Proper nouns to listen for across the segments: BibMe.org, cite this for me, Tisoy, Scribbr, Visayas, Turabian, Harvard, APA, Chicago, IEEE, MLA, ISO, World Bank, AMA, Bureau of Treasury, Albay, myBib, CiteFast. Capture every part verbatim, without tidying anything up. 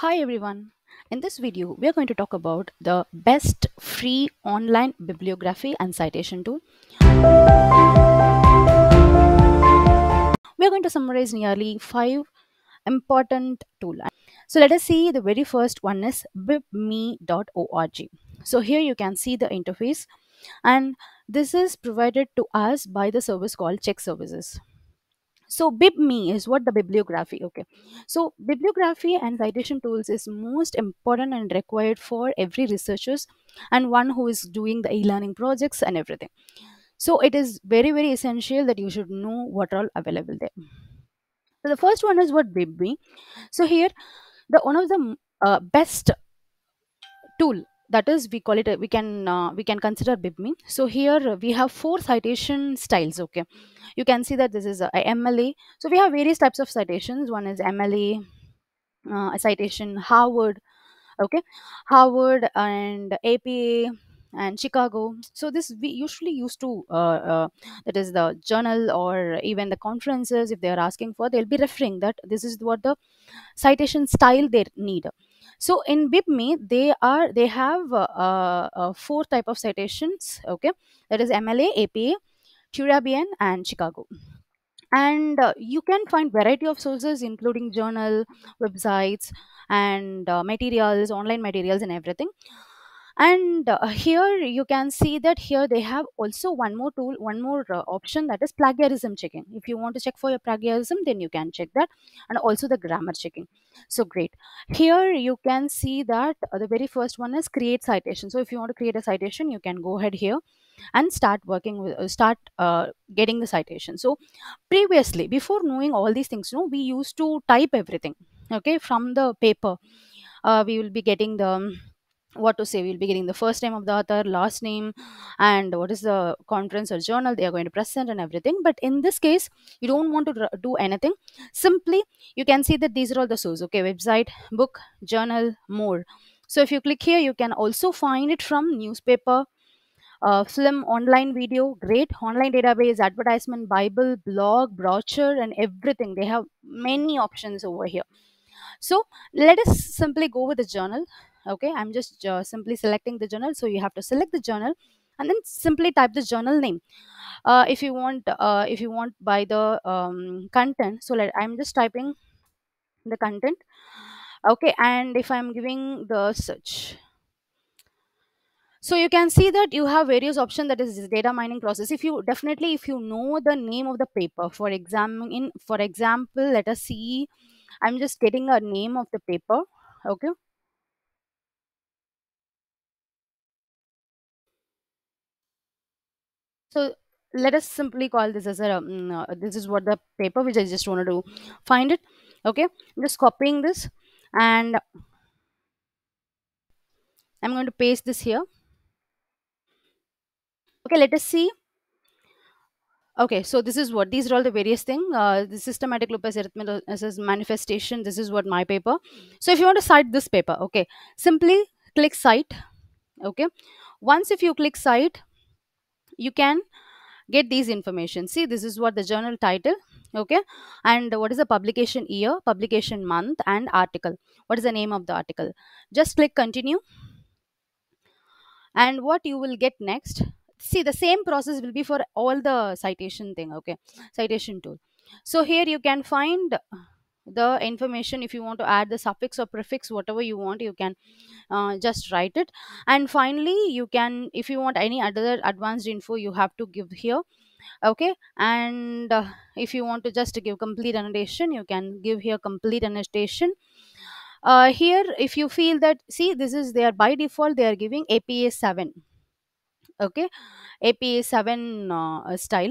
Hi everyone, in this video we are going to talk about the best free online bibliography and citation tool. We are going to summarize nearly five important tools. So let us see. The very first one is bib me dot org. So here you can see the interface, and this is provided to us by the service called Check Services. So BibMe is what the bibliography, okay. So bibliography and citation tools is most important and required for every researchers and one who is doing the e-learning projects and everything. So it is very, very essential that you should know what all available there. So the first one is what BibMe. So here, the one of the uh, best tool, that is, we call it, we can uh, we can consider BibMe. So here we have four citation styles, okay. You can see that this is a M L A. So we have various types of citations. One is M L A, uh, a citation Harvard, okay, Harvard and A P A and Chicago. So this we usually used to uh, uh, that is the journal or even the conferences, if they are asking for, they'll be referring that this is what the citation style they need. So in BibMe, they are they have uh, uh, four type of citations, okay, that is M L A, A P A, Turabian and Chicago. And uh, you can find variety of sources including journal, websites and uh, materials, online materials and everything. And uh, here you can see that here they have also one more tool, one more uh, option, that is plagiarism checking. If you want to check for your plagiarism, then you can check that, and also the grammar checking. So great. Here you can see that uh, the very first one is create citation. So if you want to create a citation, you can go ahead here and start working with uh, start uh, getting the citation. So previously, before knowing all these things, you know, we used to type everything, okay, from the paper. Uh, we will be getting the what to say, we'll be getting the first name of the author, last name, and what is the conference or journal they are going to present and everything. But in this case, you don't want to do anything. Simply, you can see that these are all the sources, okay, website, book, journal, more. So if you click here, you can also find it from newspaper, uh, film, online video, great, online database, advertisement, Bible, blog, brochure, and everything. They have many options over here. So let us simply go with the journal. Okay, I'm just uh, simply selecting the journal. So you have to select the journal and then simply type the journal name. Uh, if you want, uh, if you want by the um, content. So let, I'm just typing the content. Okay, and if I'm giving the search. So you can see that you have various options, that is data mining process. If you definitely, if you know the name of the paper, for example, in, for example, let us see, I'm just getting a name of the paper. Okay. So let us simply call this as a, um, uh, this is what the paper which I just wanted to find it. Okay, I'm just copying this and I'm going to paste this here. Okay, let us see. Okay, so this is what, these are all the various things. Uh, the systematic lupus erythematosus manifestation, this is what my paper. So if you want to cite this paper, okay, simply click cite. Okay, once if you click cite, you can get these information. See, this is what the journal title, okay, and what is the publication year, publication month, and article, what is the name of the article. Just click continue, and what you will get next, see, the same process will be for all the citation thing, okay, citation tool. So here you can find the information. If you want to add the suffix or prefix, whatever you want, you can uh, just write it. And finally, you can, if you want any other advanced info, you have to give here, okay. And uh, if you want to just give complete annotation, you can give here complete annotation. Uh, here, if you feel that, see, this is, they are by default, they are giving A P A seven, okay, A P A seven uh, style.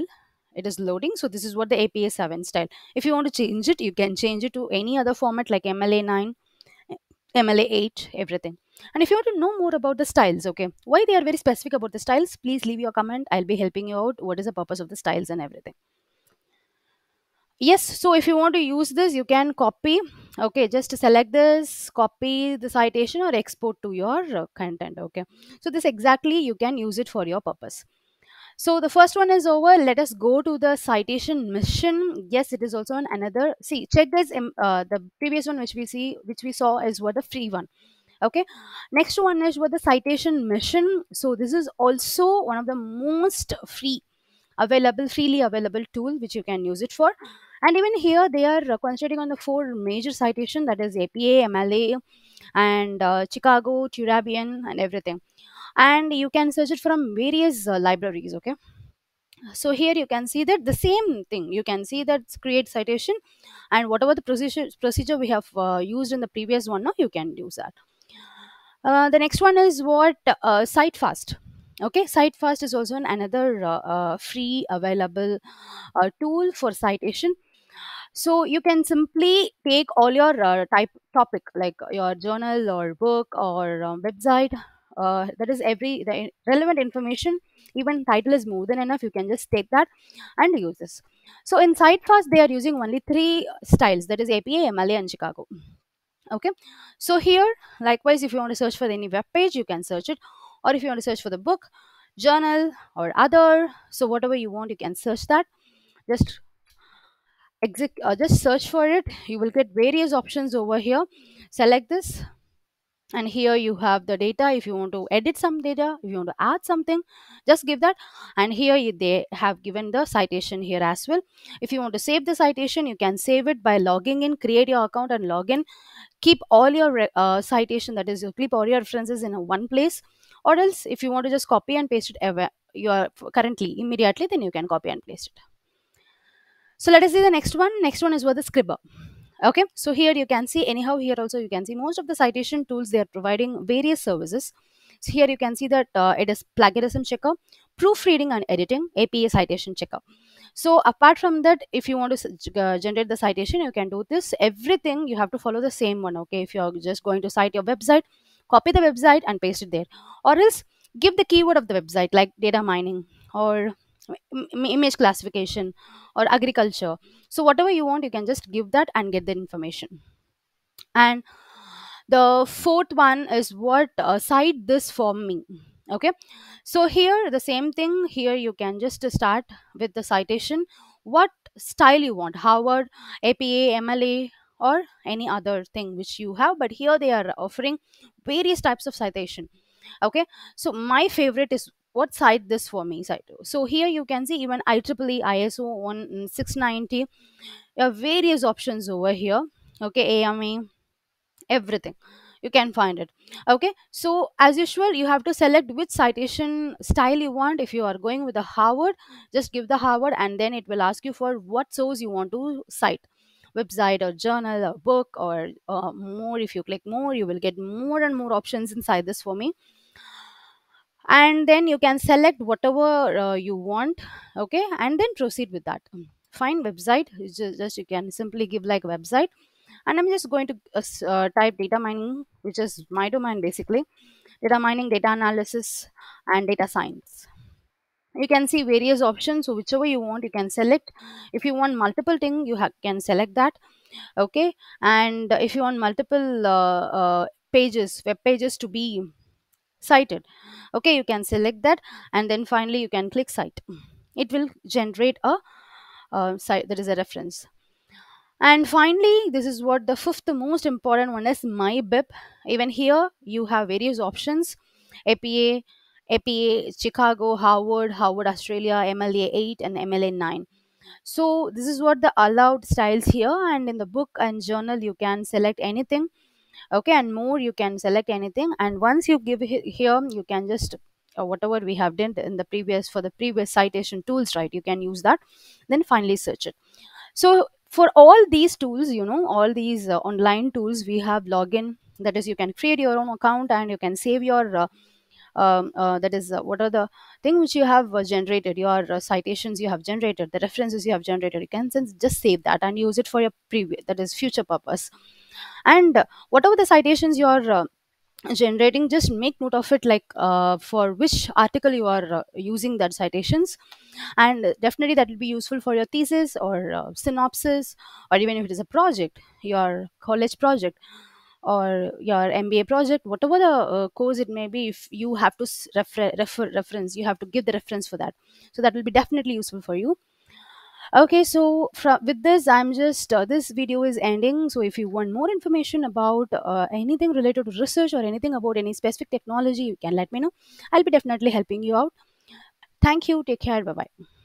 It is loading. So this is what the A P A seven style. If you want to change it, you can change it to any other format like M L A nine, M L A eight, everything. And if you want to know more about the styles, okay, why they are very specific about the styles, please leave your comment. I'll be helping you out. What is the purpose of the styles and everything? Yes. So if you want to use this, you can copy. Okay, just select this, copy the citation or export to your content. Okay. So this exactly, you can use it for your purpose. So the first one is over. Let us go to the citation mission. Yes, it is also on another. See, check this. Uh, the previous one which we see, which we saw, is what the free one. Okay. Next one is what the citation mission. So this is also one of the most free available, freely available tool which you can use it for. And even here they are concentrating on the four major citation, that is A P A, M L A, and uh, Chicago, Turabian, and everything. And you can search it from various uh, libraries. Okay, so here you can see that the same thing. You can see that create citation, and whatever the procedure procedure we have uh, used in the previous one, now you can use that. Uh, the next one is what uh, CiteFast. Okay, CiteFast is also another uh, uh, free available uh, tool for citation. So you can simply take all your uh, type topic, like your journal or book or um, website. Uh, that is every the relevant information. Even title is more than enough. You can just take that and use this. So in CiteFast, they are using only three styles, that is A P A, M L A, and Chicago. Okay, so here likewise, if you want to search for any web page, you can search it, or if you want to search for the book, journal, or other, so whatever you want, you can search that. Just exit, uh, just search for it. You will get various options over here. Select this. And here you have the data. If you want to edit some data, if you want to add something, just give that. And here you, they have given the citation here as well. If you want to save the citation, you can save it by logging in, create your account and log in. Keep all your uh, citation, that is, you keep all your references in one place. Or else if you want to just copy and paste it ever, you are currently, immediately, then you can copy and paste it. So let us see the next one. Next one is what the Scribbr. Okay, so here you can see, anyhow, here also you can see most of the citation tools, they are providing various services. So here you can see that uh, it is plagiarism checker, proofreading and editing, A P A citation checker. So apart from that, if you want to uh, generate the citation, you can do this. Everything you have to follow the same one. Okay, if you are just going to cite your website, copy the website and paste it there, or else give the keyword of the website, like data mining or image classification or agriculture. So whatever you want, you can just give that and get the information. And the fourth one is what uh, cite this for me. Okay, so here the same thing. Here you can just start with the citation, what style you want, Harvard, A P A, M L A, or any other thing which you have. But here they are offering various types of citation. Okay, so my favorite is what cite this for me cite. So here you can see even I triple E, I S O sixteen ninety, there are various options over here. Okay, A M A, everything you can find it. Okay, so as usual, you have to select which citation style you want. If you are going with the Harvard, just give the Harvard, and then it will ask you for what source you want to cite, website or journal or book or uh, more. If you click more, you will get more and more options inside this for me. And then you can select whatever uh, you want. Okay, and then proceed with that. Find website, just, just you can simply give like website, and I'm just going to uh, type data mining, which is my domain basically. Data mining, data analysis, and data science. You can see various options, so whichever you want, you can select. If you want multiple thing, you can select that. Okay, and if you want multiple uh, uh, pages, web pages to be cited, okay, you can select that, and then finally you can click cite. It will generate a uh, site, that is a reference. And finally, this is what the fifth most important one is, my bib. Even here you have various options, A P A, A P A, Chicago, Harvard, Harvard Australia, M L A eight, and M L A nine. So this is what the allowed styles here. And in the book and journal, you can select anything. Okay, and more, you can select anything. And once you give here, you can just uh, whatever we have done in the previous for the previous citation tools, right? You can use that. Then finally search it. So for all these tools, you know, all these uh, online tools, we have login. That is, you can create your own account and you can save your. Uh, Um, uh, that is uh, what are the thing which you have uh, generated, your uh, citations you have generated, the references you have generated. You can just save that and use it for your previous, that is future purpose. And uh, whatever the citations you are uh, generating, just make note of it, like uh, for which article you are uh, using that citations. And definitely that will be useful for your thesis or uh, synopsis, or even if it is a project, your college project, or your M B A project, whatever the uh, course it may be, if you have to refer, refer, reference, you have to give the reference for that. So that will be definitely useful for you. Okay, so from, with this, I'm just, uh, this video is ending. So if you want more information about uh, anything related to research or anything about any specific technology, you can let me know. I'll be definitely helping you out. Thank you. Take care. Bye-bye.